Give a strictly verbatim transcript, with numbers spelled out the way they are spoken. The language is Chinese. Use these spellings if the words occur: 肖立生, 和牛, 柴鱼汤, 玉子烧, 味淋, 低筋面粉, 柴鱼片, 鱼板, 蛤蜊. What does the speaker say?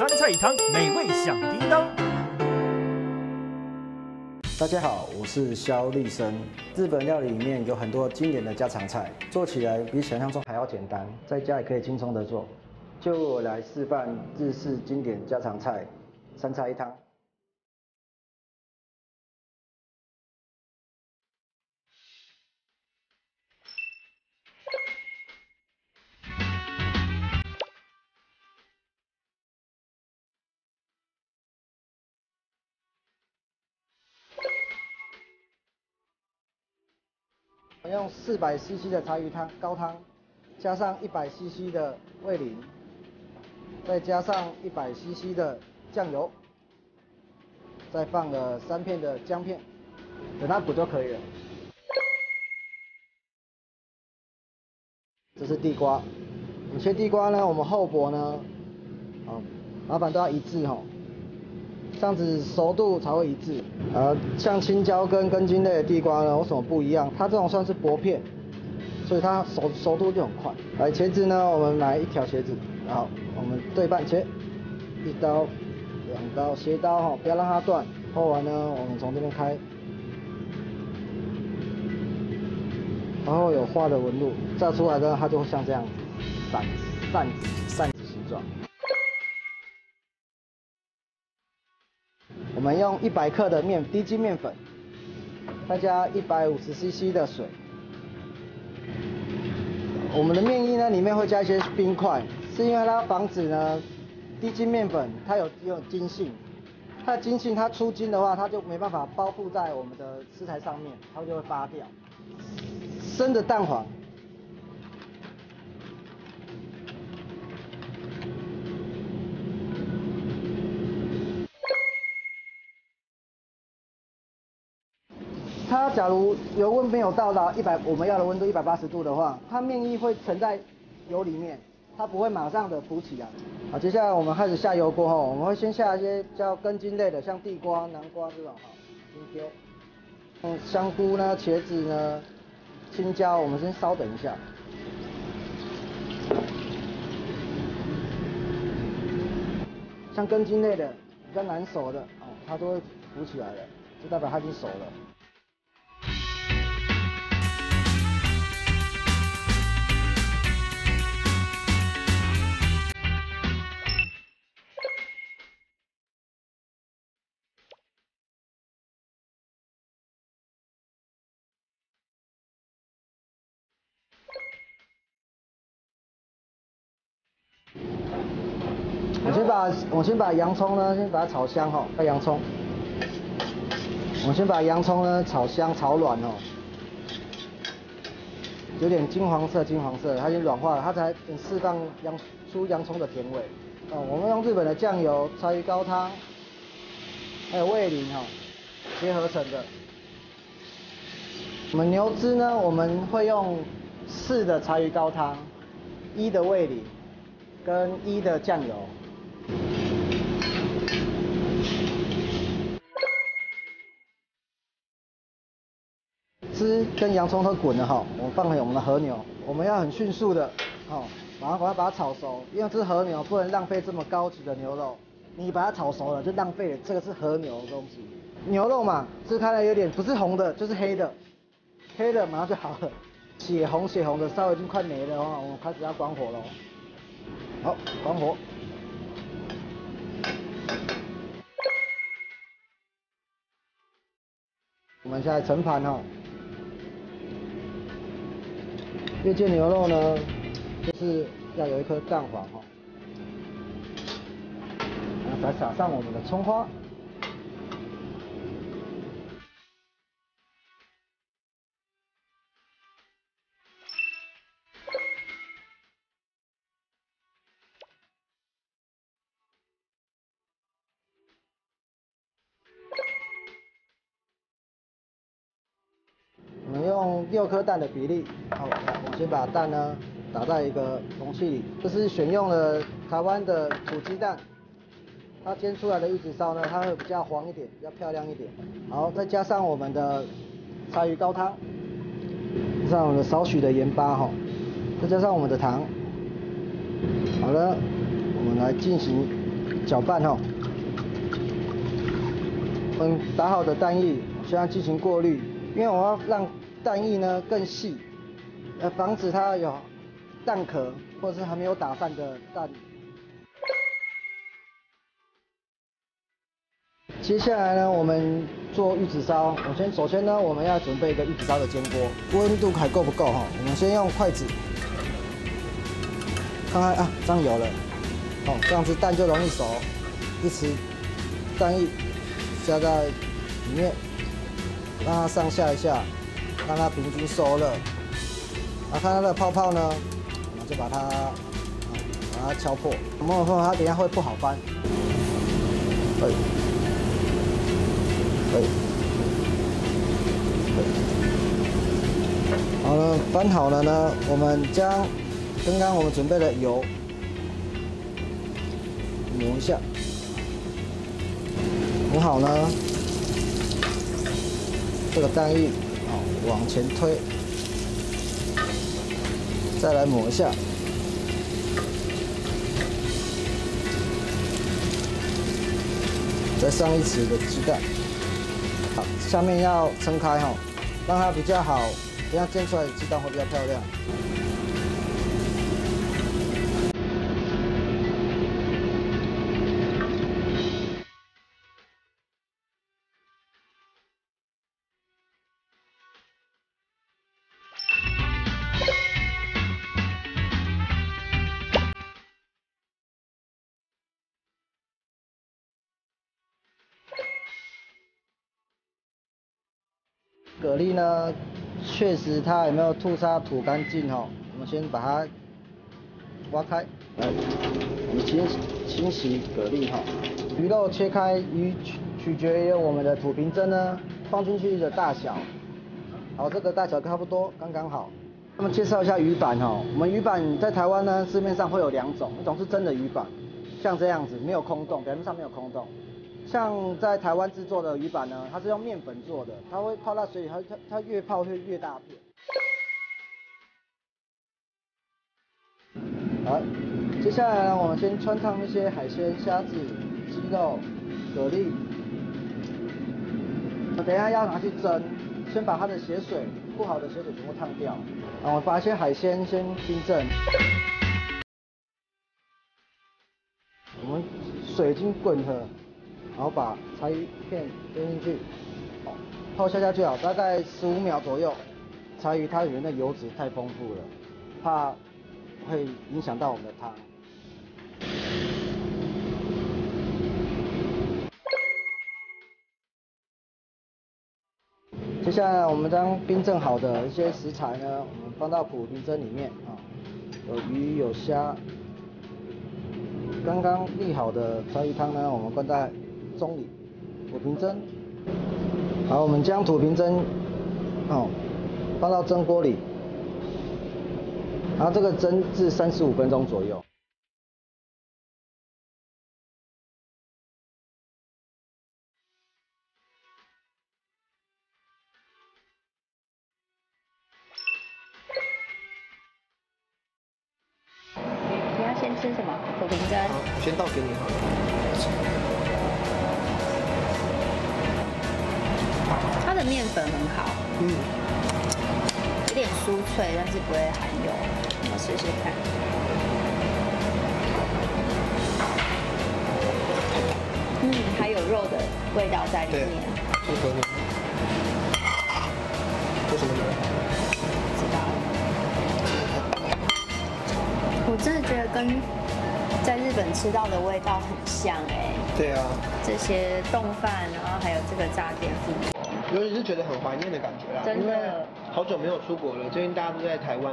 三菜一汤，美味响叮当。大家好，我是肖立生。日本料理里面有很多经典的家常菜，做起来比想象中还要简单，在家也可以轻松的做。就我来示范日式经典家常菜——三菜一汤。 我用 四百 C C 的柴鱼汤高汤，加上 一百 C C 的味淋，再加上 一百 C C 的酱油，再放了三片的姜片，等它煮就可以了。这是地瓜，你切地瓜呢，我们厚薄呢，哦，麻烦都要一致哦，这样子熟度才会一致。 呃，像青椒跟根茎类的地瓜呢，有什么不一样？它这种算是薄片，所以它熟熟度就很快。来，茄子呢，我们买一条茄子，然后我们对半切，一刀、两刀，斜刀哈、哦，不要让它断。后完呢，我们从这边开，然后有画的纹路，炸出来呢，它就会像这样子，扇扇子扇子形状。 我们用一百克的面低筋面粉，再加 一百五十 C C 的水。我们的面衣呢，里面会加一些冰块，是因为它防止呢低筋面粉它有有筋性，它的筋性它出筋的话，它就没办法包覆在我们的食材上面，它就会发掉。生的蛋黄，它假如油温没有到达一百我们要的温度一百八十度的话，它面衣会沉在油里面，它不会马上的浮起来。好，接下来我们开始下油锅后，我们会先下一些叫根茎类的，像地瓜、南瓜这种哈，先丢。嗯，香菇呢、茄子呢、青椒，我们先稍等一下。像根茎类的比较难熟的哦，它都会浮起来了，就代表它已经熟了。 我先把我先把洋葱呢，先把它炒香哈、哦，洋葱。我先把洋葱呢炒香炒软哦，有点金黄色金黄色，它已经软化了，它才释放洋出洋葱的甜味。哦，我们用日本的酱油、柴鱼高汤，还有味淋哈、哦，结合成的。我们牛汁呢，我们会用四的柴鱼高汤，一的味淋。 跟一的酱油，汁跟洋葱都滚了哈，我们放回我们的和牛，我们要很迅速的，哦，然后我要把它炒熟，因为这是和牛，不能浪费这么高级的牛肉，你把它炒熟了就浪费了，这个是和牛的东西，牛肉嘛，吃开来有点不是红的就是黑的，黑的马上就好了，血红血红的稍微已经快没了哦，我们开始要关火喽。 好，关火。我们现在盛盘哈、哦。越界牛肉呢，就是要有一颗蛋黄哈、哦。然后再撒上我们的葱花。六颗蛋的比例，好，我先把蛋呢打在一个容器里，这是选用了台湾的土鸡蛋，它煎出来的玉子烧呢，它会比较黄一点，比较漂亮一点。好，再加上我们的柴鱼高汤，加上我们的少许的盐巴哈，再加上我们的糖，好了，我们来进行搅拌哦。嗯，打好的蛋液现在进行过滤，因为我要让蛋液呢更细，呃，防止它有蛋壳或者是还没有打散的蛋。接下来呢，我们做玉子烧。我先首先呢，我们要准备一个玉子烧的煎锅，温度还够不够哈？我们先用筷子看看啊，这样有了。 哦，这样子蛋就容易熟，一匙蛋液加在里面，让它上下一下，让它平均熟了。啊，看它的泡泡呢，我们就把它、啊、把它敲破。我们说它等一下会不好翻。哎，哎，哎，好了，翻好了呢，我们将刚刚我们准备的油。 扭一下，很好呢。这个蛋液好往前推，再来抹一下。再上一匙的鸡蛋，好，下面要撑开哈、哦，让它比较好，这样煎出来的鸡蛋会比较漂亮。 蛤蜊呢，确实它有没有吐沙吐干净哦？我们先把它挖开，来，我们清清洗蛤蜊哈、哦。鱼肉切开，鱼取决于我们的吐平针呢放进去的大小。好，这个大小差不多，刚刚好。那么介绍一下鱼板哦，我们鱼板在台湾呢市面上会有两种，一种是真的鱼板，像这样子没有空洞，表面上没有空洞。 像在台湾制作的鱼板呢，它是用面粉做的，它会泡在水里，它它它越泡会越大片。好，接下来呢，我们先汆烫一些海鲜、虾子、鸡肉、蛤蜊。我等一下要拿去蒸，先把它的血水，不好的血水全部烫掉。啊，我把一些海鲜先冰镇。我们水已经滚了。 然后把柴鱼片扔进去，泡下下去啊，大概十五秒左右。柴鱼它里面的油脂太丰富了，怕会影响到我们的汤。接下来我们将冰镇好的一些食材呢，我们放到普冰蒸里面啊，有鱼有虾。刚刚沥好的柴鱼汤呢，我们灌在。 中里土平蒸，好，我们将土平蒸哦放到蒸锅里，然后这个蒸至三十五分钟左右。你要先吃什么？土平蒸。好，先倒给你好了。 它的面粉很好，嗯，有点酥脆，但是不会含油。我试试看。嗯，还有肉的味道在里面。对，这个呢？为什么呢？不知道。我真的觉得跟在日本吃到的味道很像哎。对啊。这些冻饭，然后还有这个炸淀粉。 尤其是觉得很怀念的感觉啦，因为好久没有出国了，最近大家都在台湾，